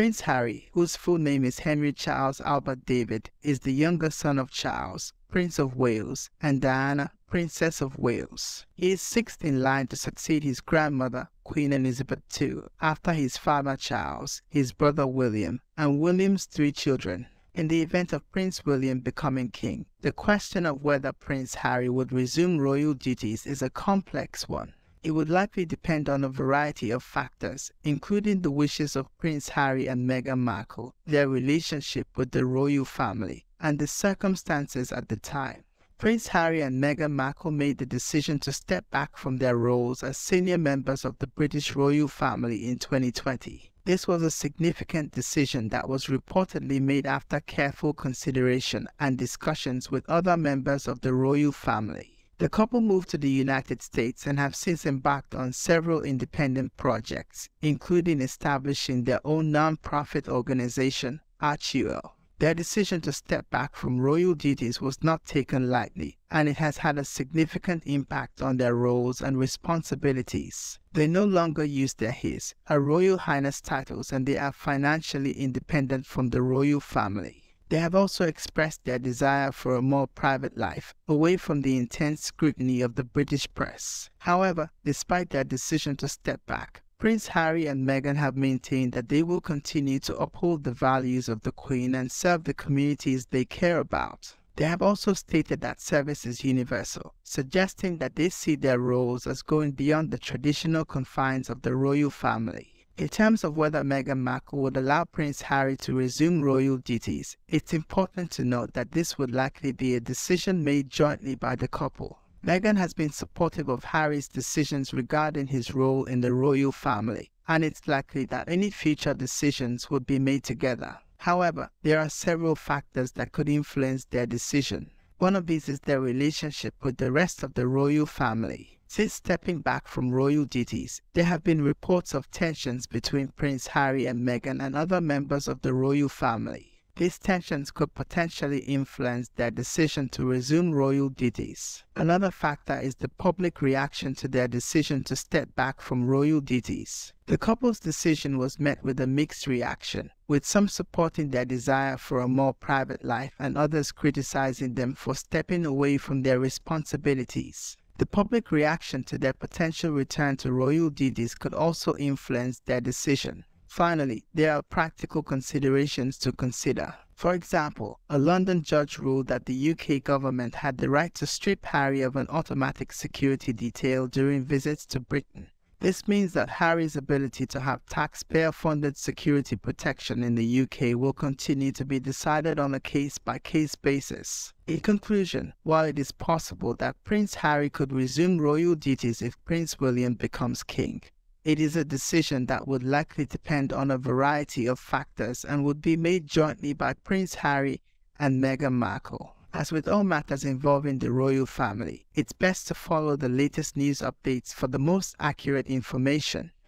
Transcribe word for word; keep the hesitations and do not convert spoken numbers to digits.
Prince Harry, whose full name is Henry Charles Albert David, is the younger son of Charles, Prince of Wales, and Diana, Princess of Wales. He is sixth in line to succeed his grandmother, Queen Elizabeth the Second, after his father Charles, his brother William, and William's three children. In the event of Prince William becoming king, the question of whether Prince Harry would resume royal duties is a complex one. It would likely depend on a variety of factors, including the wishes of Prince Harry and Meghan Markle, their relationship with the royal family, and the circumstances at the time. Prince Harry and Meghan Markle made the decision to step back from their roles as senior members of the British royal family in twenty twenty. This was a significant decision that was reportedly made after careful consideration and discussions with other members of the royal family. The couple moved to the United States and have since embarked on several independent projects, including establishing their own non-profit organization, Archewell. Their decision to step back from royal duties was not taken lightly, and it has had a significant impact on their roles and responsibilities. They no longer use their His, her Royal Highness titles, and they are financially independent from the royal family. They have also expressed their desire for a more private life, away from the intense scrutiny of the British press. However, despite their decision to step back, Prince Harry and Meghan have maintained that they will continue to uphold the values of the Queen and serve the communities they care about. They have also stated that service is universal, suggesting that they see their roles as going beyond the traditional confines of the royal family. In terms of whether Meghan Markle would allow Prince Harry to resume royal duties, it's important to note that this would likely be a decision made jointly by the couple. Meghan has been supportive of Harry's decisions regarding his role in the royal family, and it's likely that any future decisions would be made together. However, there are several factors that could influence their decision. One of these is their relationship with the rest of the royal family. Since stepping back from royal duties, there have been reports of tensions between Prince Harry and Meghan and other members of the royal family. These tensions could potentially influence their decision to resume royal duties. Another factor is the public reaction to their decision to step back from royal duties. The couple's decision was met with a mixed reaction, with some supporting their desire for a more private life and others criticizing them for stepping away from their responsibilities. The public reaction to their potential return to royal duties could also influence their decision. Finally, there are practical considerations to consider. For example, a London judge ruled that the U K government had the right to strip Harry of an automatic security detail during visits to Britain. This means that Harry's ability to have taxpayer-funded security protection in the U K will continue to be decided on a case-by-case basis. In conclusion, while it is possible that Prince Harry could resume royal duties if Prince William becomes king, it is a decision that would likely depend on a variety of factors and would be made jointly by Prince Harry and Meghan Markle. As with all matters involving the royal family, it's best to follow the latest news updates for the most accurate information.